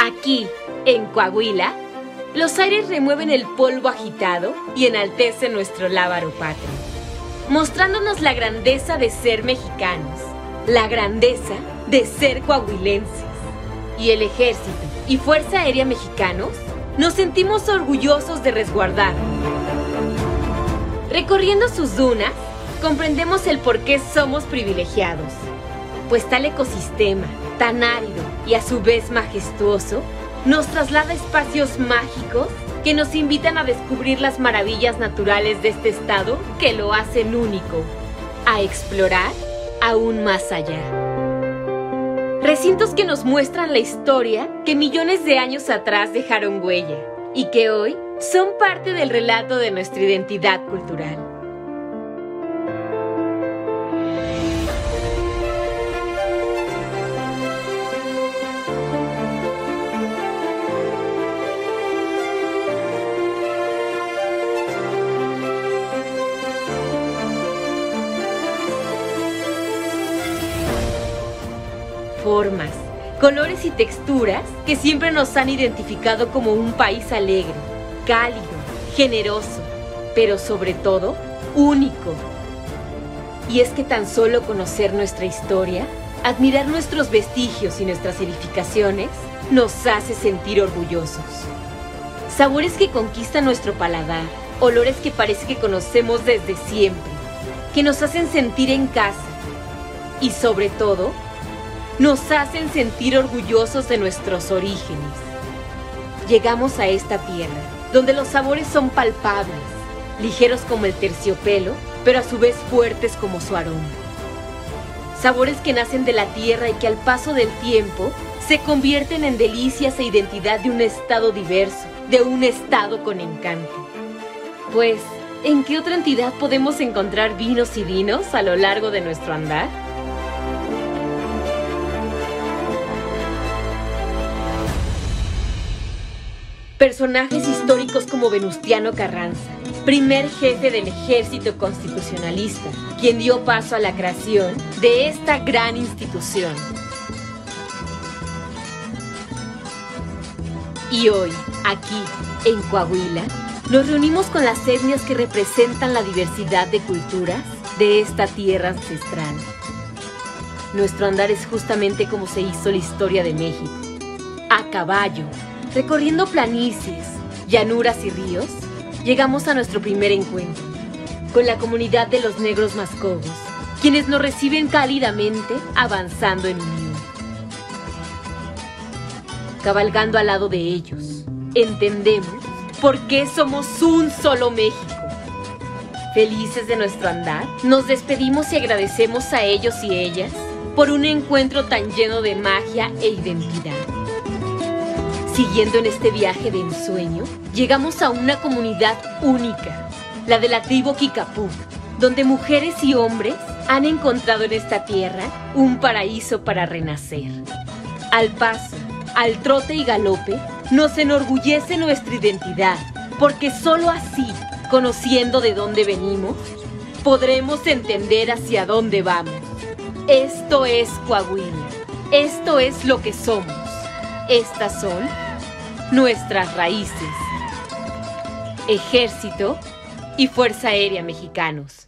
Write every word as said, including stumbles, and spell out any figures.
Aquí, en Coahuila, los aires remueven el polvo agitado y enaltecen nuestro lábaro patrio, mostrándonos la grandeza de ser mexicanos, la grandeza de ser coahuilenses. Y el Ejército y Fuerza Aérea mexicanos nos sentimos orgullosos de resguardar. Recorriendo sus dunas, comprendemos el por qué somos privilegiados, pues tal ecosistema tan árido y a su vez majestuoso nos traslada a espacios mágicos que nos invitan a descubrir las maravillas naturales de este estado que lo hacen único, a explorar aún más allá. Recintos que nos muestran la historia que millones de años atrás dejaron huella y que hoy son parte del relato de nuestra identidad cultural. Formas, colores y texturas que siempre nos han identificado como un país alegre, cálido, generoso, pero sobre todo, único. Y es que tan solo conocer nuestra historia, admirar nuestros vestigios y nuestras edificaciones, nos hace sentir orgullosos. Sabores que conquistan nuestro paladar, olores que parece que conocemos desde siempre, que nos hacen sentir en casa y sobre todo, nos hacen sentir orgullosos de nuestros orígenes. Llegamos a esta tierra, donde los sabores son palpables, ligeros como el terciopelo, pero a su vez fuertes como su aroma. Sabores que nacen de la tierra y que al paso del tiempo se convierten en delicias e identidad de un estado diverso, de un estado con encanto. Pues, ¿en qué otra entidad podemos encontrar vinos y vinos a lo largo de nuestro andar? Personajes históricos como Venustiano Carranza, primer jefe del Ejército Constitucionalista, quien dio paso a la creación de esta gran institución. Y hoy, aquí, en Coahuila, nos reunimos con las etnias que representan la diversidad de culturas de esta tierra ancestral. Nuestro andar es justamente como se hizo la historia de México, a caballo, recorriendo planicies, llanuras y ríos, llegamos a nuestro primer encuentro, con la comunidad de los Negros Mascogos, quienes nos reciben cálidamente, avanzando en unión. Cabalgando al lado de ellos, entendemos por qué somos un solo México. Felices de nuestro andar, nos despedimos y agradecemos a ellos y ellas por un encuentro tan lleno de magia e identidad. Siguiendo en este viaje de ensueño, llegamos a una comunidad única, la de la tribu Kikapú, donde mujeres y hombres han encontrado en esta tierra un paraíso para renacer. Al paso, al trote y galope, nos enorgullece nuestra identidad, porque solo así, conociendo de dónde venimos, podremos entender hacia dónde vamos. Esto es Coahuila, esto es lo que somos, estas son nuestras raíces. Ejército y Fuerza Aérea mexicanos.